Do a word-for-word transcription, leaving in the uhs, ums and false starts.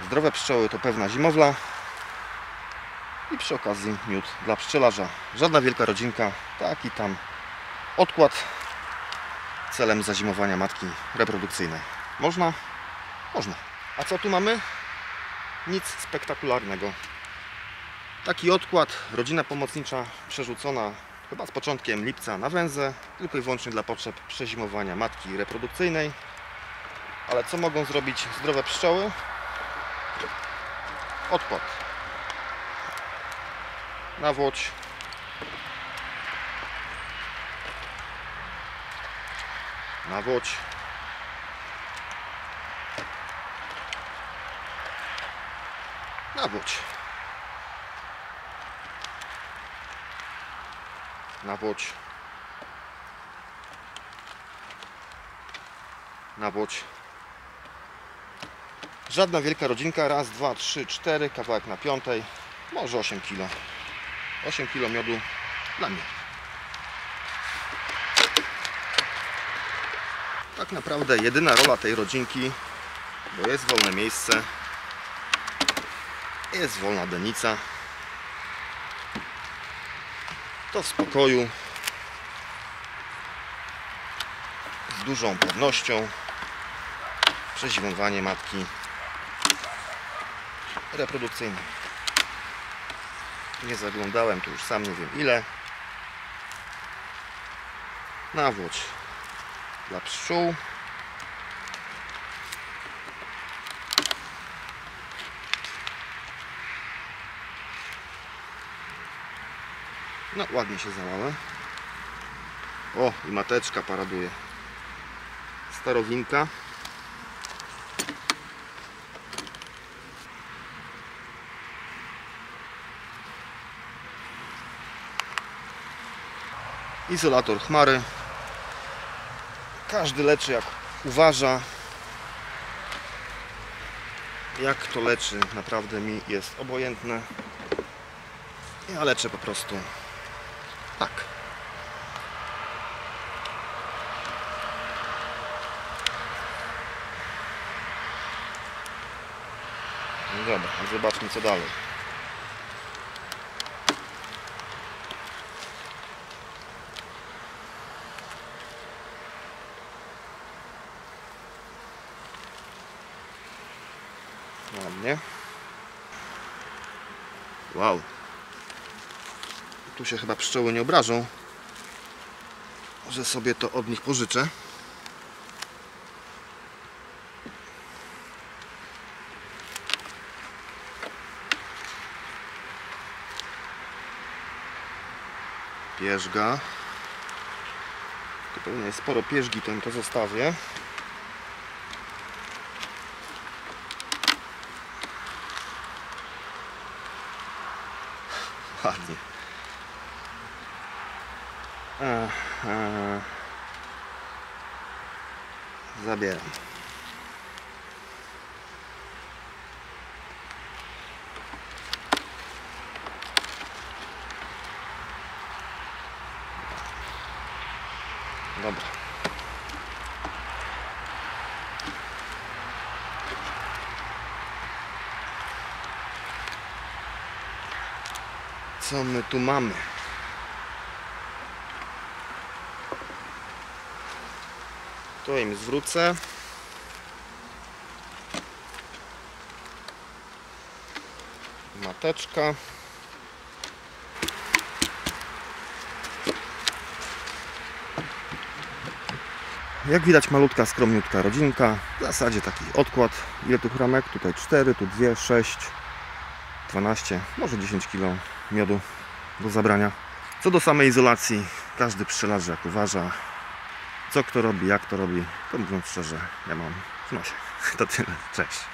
Zdrowe pszczoły to pewna zimowla i przy okazji miód dla pszczelarza. Żadna wielka rodzinka, taki tam odkład celem zazimowania matki reprodukcyjnej. Można? Można. A co tu mamy? Nic spektakularnego. Taki odkład, rodzina pomocnicza przerzucona chyba z początkiem lipca na węzę, tylko i wyłącznie dla potrzeb przezimowania matki reprodukcyjnej. Ale co mogą zrobić zdrowe pszczoły? Odkład. Nawłoć. Nawłoć. Nawłoć. Nawłoć. Nawłoć. Żadna wielka rodzinka, raz, dwa, trzy, cztery, kawałek na piątej, może osiem kilo. osiem kilo miodu dla mnie. Tak naprawdę jedyna rola tej rodzinki, bo jest wolne miejsce, jest wolna denica. To w spokoju, z dużą pewnością, przezimowanie matki reprodukcyjnej. Nie zaglądałem tu już sam nie wiem ile. Nawłoć dla pszczół. No ładnie się załamę. O, i mateczka paraduje. Starowinka. Izolator chmary. Każdy leczy jak uważa. Jak to leczy, naprawdę mi jest obojętne. Ja leczę po prostu tak. Dobra, zobaczmy co dalej. Ładnie. Wow. Tu się chyba pszczoły nie obrażą, że sobie to od nich pożyczę. Pierzga. Tu pewnie jest sporo pierzgi, to im to zostawię. Ładnie. Aha. Zabieram. Dobra. Co my tu mamy? To im zwrócę. Mateczka. Jak widać malutka, skromniutka rodzinka. W zasadzie taki odkład. Ile tu ramek? Tutaj cztery, tu dwie, sześć, dwanaście, może dziesięć kilo miodu do zabrania. Co do samej izolacji, każdy pszczelarz jak uważa. Co kto robi, jak to robi, to mówiąc szczerze, ja mam w nosie. To tyle, cześć.